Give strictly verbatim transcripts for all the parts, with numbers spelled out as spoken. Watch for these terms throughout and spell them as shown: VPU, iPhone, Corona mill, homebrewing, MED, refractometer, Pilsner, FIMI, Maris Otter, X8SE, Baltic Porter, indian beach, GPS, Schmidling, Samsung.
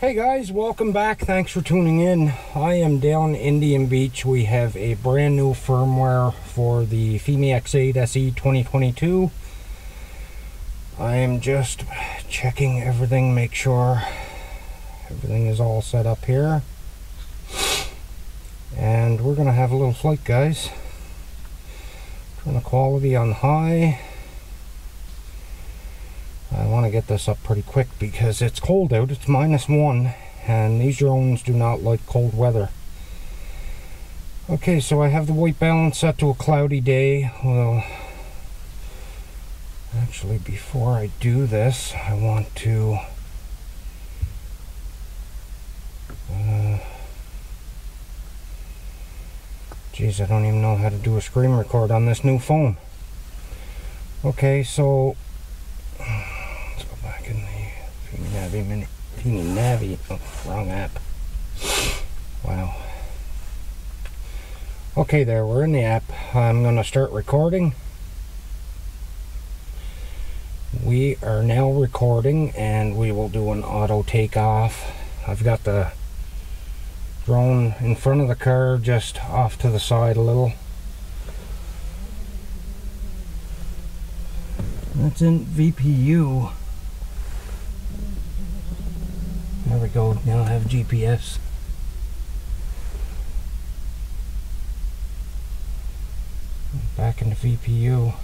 Hey guys, welcome back. Thanks for tuning in. I am down Indian Beach. We have a brand new firmware for the FIMI X eight S E twenty twenty-two. I am just checking everything, make sure everything is all set up here. And we're gonna have a little flight, guys. Turn the quality on high. I want to get this up pretty quick because it's cold out. It's minus one and these drones do not like cold weather. Okay, so I have the white balance set to a cloudy day. Well, actually, before I do this, I want to uh, geez, I don't even know how to do a screen record on this new phone. Okay, so Mini Pini Navi. Oh, wrong app. Wow. Okay, there, we're in the app. I'm gonna start recording. We are now recording and we will do an auto takeoff. I've got the drone in front of the car, just off to the side a little. That's in V P U. There we go, now I have G P S. Back into V P U.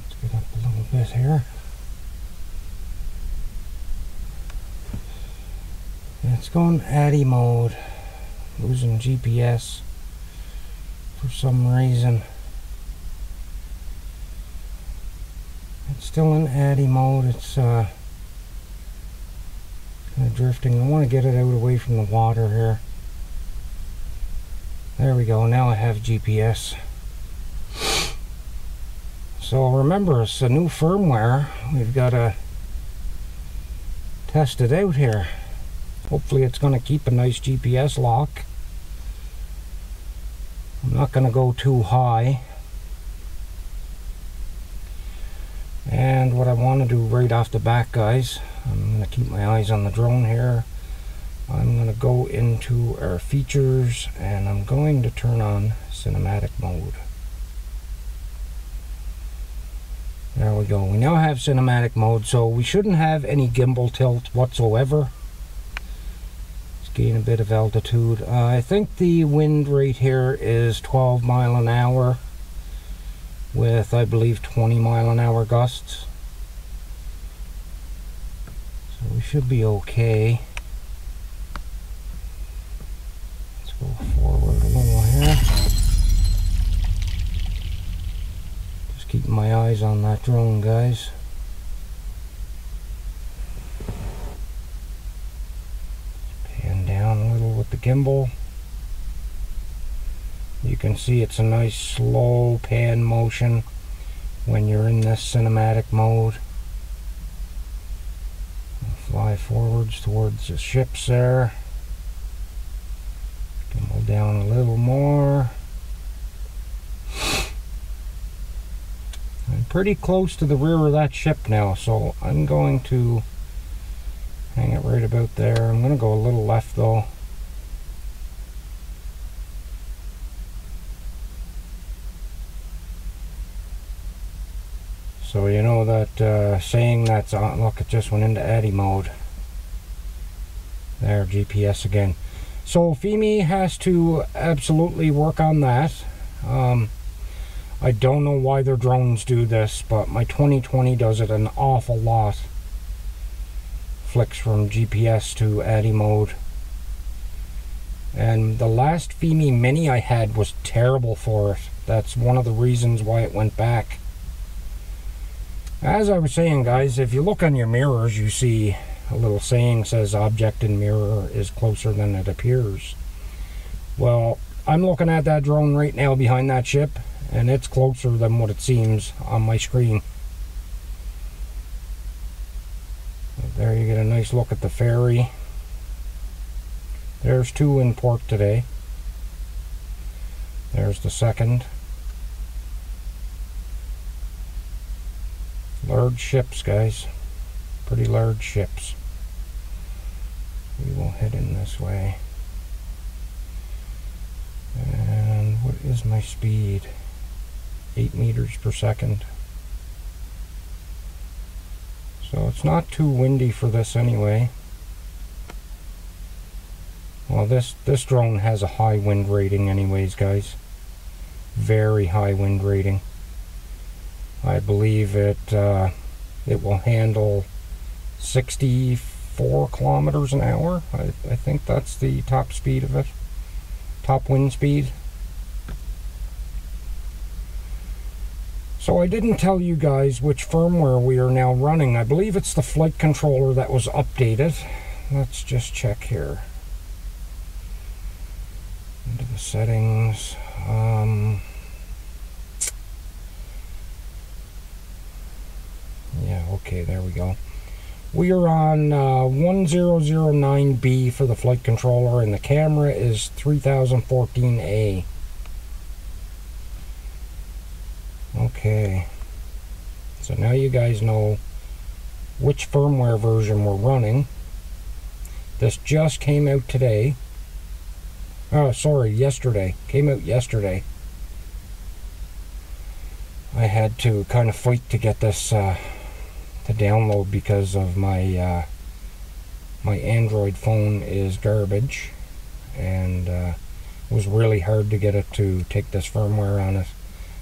Let's get up a little bit here. It's going Addy mode. Losing G P S for some reason. It's still in Addy mode. It's uh, kind of drifting. I want to get it out away from the water here. There we go. Now I have G P S. So remember, it's a new firmware. We've got to test it out here. Hopefully it's going to keep a nice G P S lock. I'm not going to go too high. And what I want to do right off the bat, guys, I'm going to keep my eyes on the drone here. I'm going to go into our features and I'm going to turn on cinematic mode. There we go. We now have cinematic mode, so we shouldn't have any gimbal tilt whatsoever. Let's gain a bit of altitude. Uh, I think the wind rate here is twelve mile an hour. With, I believe, twenty mile an hour gusts. So we should be okay. Let's go forward a little here. Just keeping my eyes on that drone, guys. Pan down a little with the gimbal. You can see it's a nice slow pan motion when you're in this cinematic mode. Fly forwards towards the ships there. Gimbal down a little more. I'm pretty close to the rear of that ship now, so I'm going to hang it right about there. I'm going to go a little left though. So you know that uh, saying that's on, look, it just went into Addy mode. There, G P S again. So FIMI has to absolutely work on that. Um, I don't know why their drones do this, but my twenty twenty does it an awful lot. Flicks from G P S to Addy mode. And the last FIMI Mini I had was terrible for it. That's one of the reasons why it went back. As I was saying, guys, if you look on your mirrors, you see a little saying says object in mirror is closer than it appears. Well, I'm looking at that drone right now behind that ship, and it's closer than what it seems on my screen. There you get a nice look at the ferry. There's two in port today. There's the second. Large ships, guys. pretty large ships. We will head in this way. And what is my speed? Eight meters per second. So it's not too windy for this anyway. Well, this this drone has a high wind rating anyways, guys. Very high wind rating. I believe it uh, it will handle sixty-four kilometers an hour. I, I think that's the top speed of it. Top wind speed. So I didn't tell you guys which firmware we are now running. I believe it's the flight controller that was updated. Let's just check here. Into the settings. Um, yeah, okay, there we go. We are on uh, one zero zero nine B for the flight controller, and the camera is three thousand fourteen A. Okay, so now you guys know which firmware version we're running. This just came out today. Oh, sorry, yesterday. Came out yesterday. I had to kind of fight to get this uh, to download because of my uh, my Android phone is garbage, and uh, it was really hard to get it to take this firmware on it.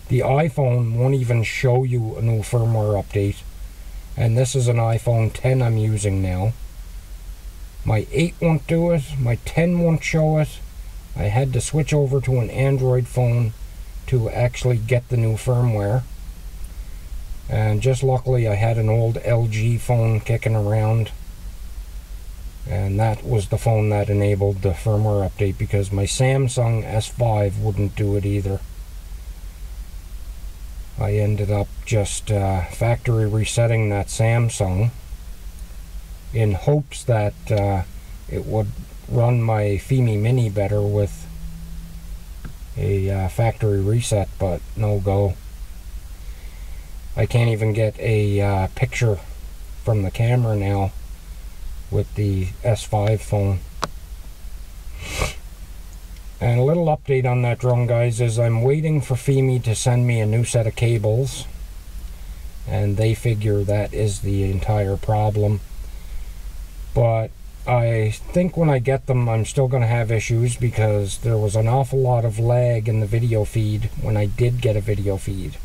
The iPhone won't even show you a new firmware update. And this is an iPhone ten I'm using now. My eight won't do it. My ten won't show it. I had to switch over to an Android phone to actually get the new firmware. And just luckily I had an old L G phone kicking around. And that was the phone that enabled the firmware update, because my Samsung S five wouldn't do it either. I ended up just uh, factory resetting that Samsung in hopes that uh, it would run my FIMI Mini better with a uh, factory reset, but no go. I can't even get a uh, picture from the camera now with the S five phone. And a little update on that drone, guys, is I'm waiting for FIMI to send me a new set of cables. And they figure that is the entire problem. But I think when I get them, I'm still going to have issues, because there was an awful lot of lag in the video feed when I did get a video feed.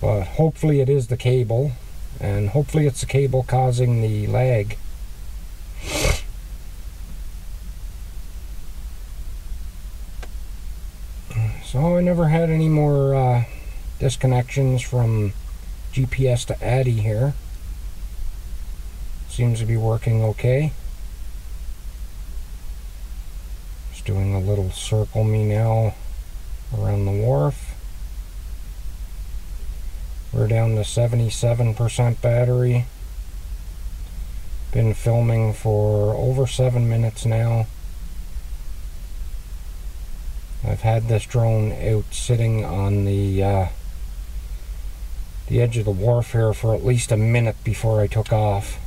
But hopefully it is the cable. And hopefully it's the cable causing the lag. So I never had any more uh, disconnections from G P S to Addy here. Seems to be working okay. Just doing a little circle me now around the wharf. We're down to seventy-seven percent battery. Been filming for over seven minutes now. I've had this drone out sitting on the uh, the edge of the wharf here for at least a minute before I took off.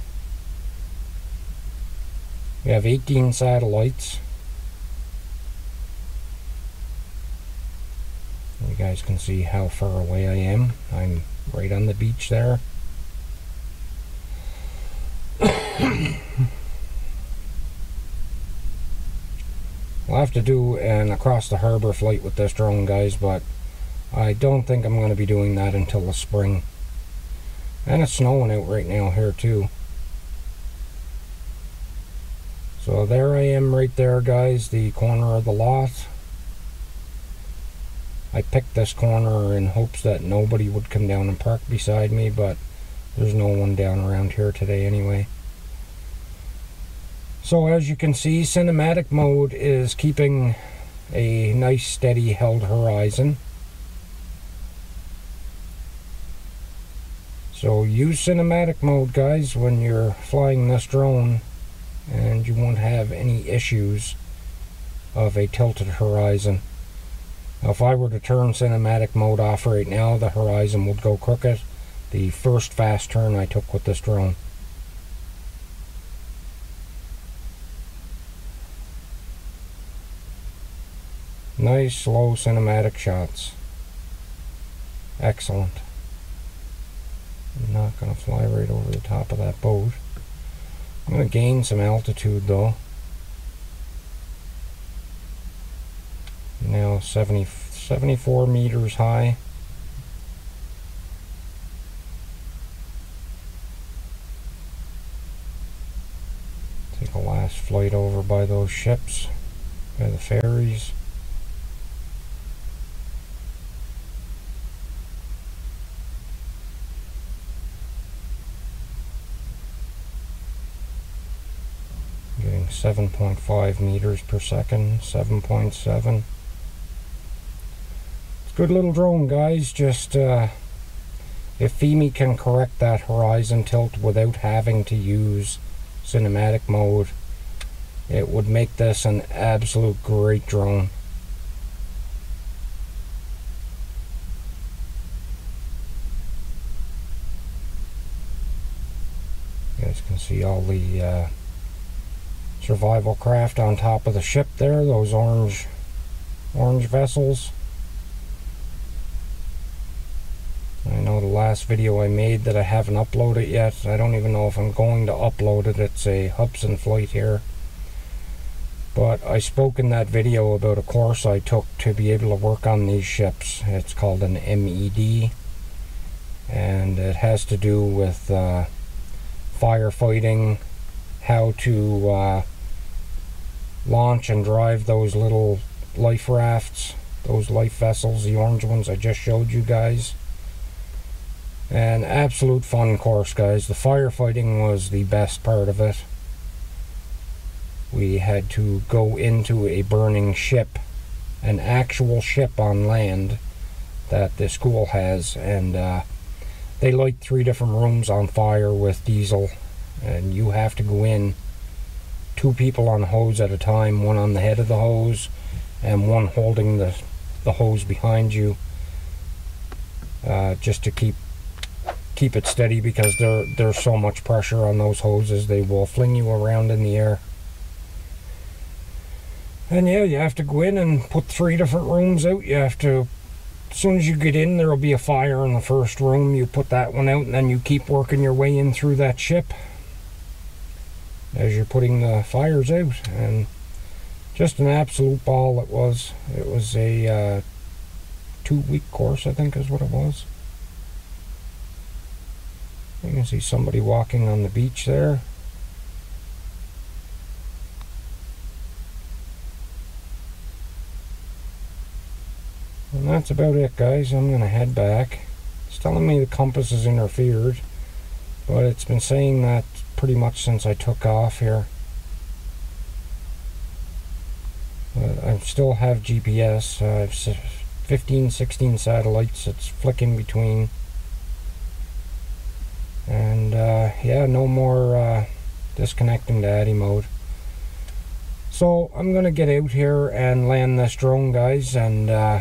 We have eighteen satellites. You guys can see how far away I am. I'm right on the beach there. I'll have to do an across the harbor flight with this drone, guys, but I don't think I'm going to be doing that until the spring. And it's snowing out right now here too. So there I am right there, guys, the corner of the lot. I picked this corner in hopes that nobody would come down and park beside me, but there's no one down around here today anyway. So as you can see, cinematic mode is keeping a nice steady held horizon. So use cinematic mode, guys, when you're flying this drone, and you won't have any issues of a tilted horizon. Now if I were to turn cinematic mode off right now, the horizon would go crooked. the first fast turn I took with this drone. Nice, slow, cinematic shots. Excellent. I'm not going to fly right over the top of that boat. I'm going to gain some altitude though. Now seventy, seventy-four meters high. Take a last flight over by those ships, by the ferries. seven point five meters per second, seven point seven. It's a good little drone, guys. Just uh, if FIMI can correct that horizon tilt without having to use cinematic mode, it would make this an absolute great drone. You guys can see all the uh, survival craft on top of the ship there, those orange orange vessels. I know the last video I made that I haven't uploaded yet, I don't even know if I'm going to upload it, it's a Hubson flight here, but I spoke in that video about a course I took to be able to work on these ships. It's called an M E D, and it has to do with uh, firefighting, how to uh, launch and drive those little life rafts, those life vessels, the orange ones I just showed you guys. An absolute fun course, guys. The firefighting was the best part of it. We had to go into a burning ship, an actual ship on land that the school has, and uh, they light three different rooms on fire with diesel, and you have to go in, two people on a hose at a time, one on the head of the hose and one holding the, the hose behind you, uh, just to keep keep it steady, because there there's so much pressure on those hoses, they will fling you around in the air. And yeah, you have to go in and put three different rooms out. You have to, as soon as you get in, there will be a fire in the first room, you put that one out, and then you keep working your way in through that ship as you're putting the fires out. And just an absolute ball it was. It was a uh, two-week course, I think is what it was. You can see somebody walking on the beach there. And that's about it, guys. I'm going to head back. It's telling me the compass has interfered, but it's been saying that pretty much since I took off here. But I still have G P S. I have fifteen, sixteen satellites. It's flicking between. And uh, yeah, no more uh, disconnecting to Addy mode. So I'm going to get out here and land this drone, guys. And uh,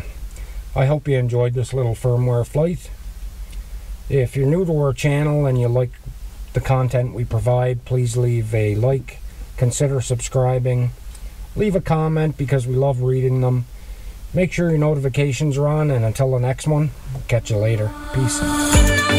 I hope you enjoyed this little firmware flight. If you're new to our channel and you like the content we provide, please leave a like, consider subscribing, leave a comment because we love reading them. Make sure your notifications are on, and until the next one, we'll catch you later. Peace.